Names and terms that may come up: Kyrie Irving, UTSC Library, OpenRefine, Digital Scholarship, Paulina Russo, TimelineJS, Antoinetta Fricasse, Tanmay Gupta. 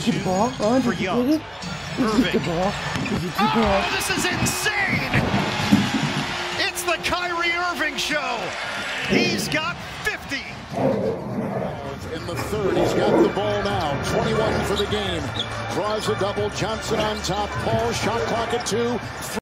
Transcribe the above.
Get the ball. Oh, for Young. Get the ball. Oh, this is insane! It's the Kyrie Irving show. He's got 50. In the third, he's got the ball now. 21 for the game. Draws a double. Johnson on top. Paul, shot clock at 2.